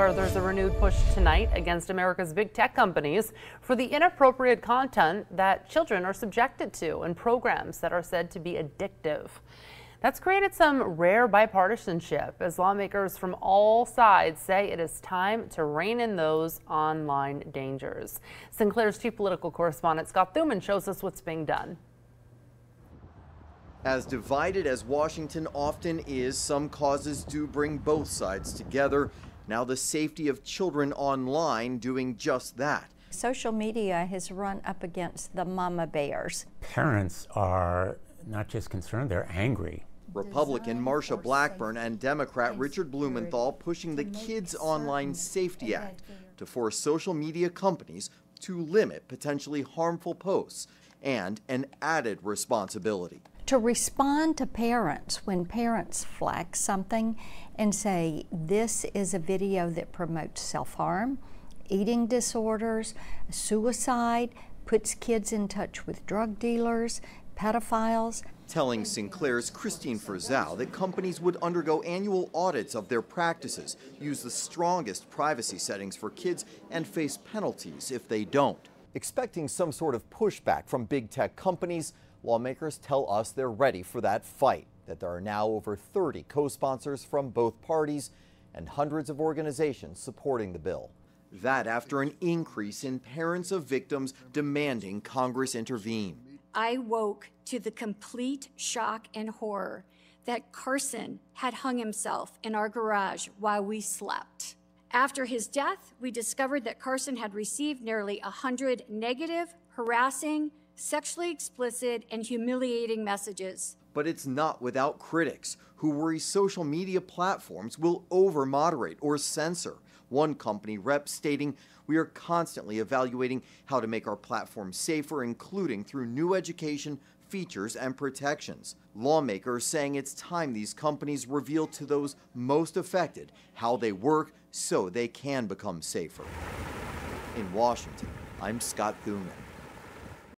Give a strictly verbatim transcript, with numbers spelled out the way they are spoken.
where there's a renewed push tonight against America's big tech companies for the inappropriate content that children are subjected to and programs that are said to be addictive. That's created some rare bipartisanship as lawmakers from all sides say it is time to rein in those online dangers. Sinclair's chief political correspondent Scott Thuman shows us what's being done. As divided as Washington often is, some causes do bring both sides together. Now the safety of children online doing just that. Social media has run up against the mama bears. Parents are not just concerned, they're angry. Republican Marsha Blackburn and Democrat Richard Blumenthal pushing the Kids Online Safety Act to force social media companies to limit potentially harmful posts and an added responsibility. To respond to parents when parents flag something and say, this is a video that promotes self-harm, eating disorders, suicide, puts kids in touch with drug dealers, pedophiles. Telling Sinclair's Christine Frizzau that companies would undergo annual audits of their practices, use the strongest privacy settings for kids, and face penalties if they don't. Expecting some sort of pushback from big tech companies, lawmakers tell us they're ready for that fight, that there are now over thirty co-sponsors from both parties and hundreds of organizations supporting the bill. That after an increase in parents of victims demanding Congress intervene. I woke to the complete shock and horror that Carson had hung himself in our garage while we slept. After his death, we discovered that Carson had received nearly one hundred negative, harassing, sexually explicit, and humiliating messages. But it's not without critics who worry social media platforms will over-moderate or censor. One company rep stating, we are constantly evaluating how to make our platform safer, including through new education, features, and protections. Lawmakers saying it's time these companies reveal to those most affected how they work so they can become safer. In Washington, I'm Scott Thuman.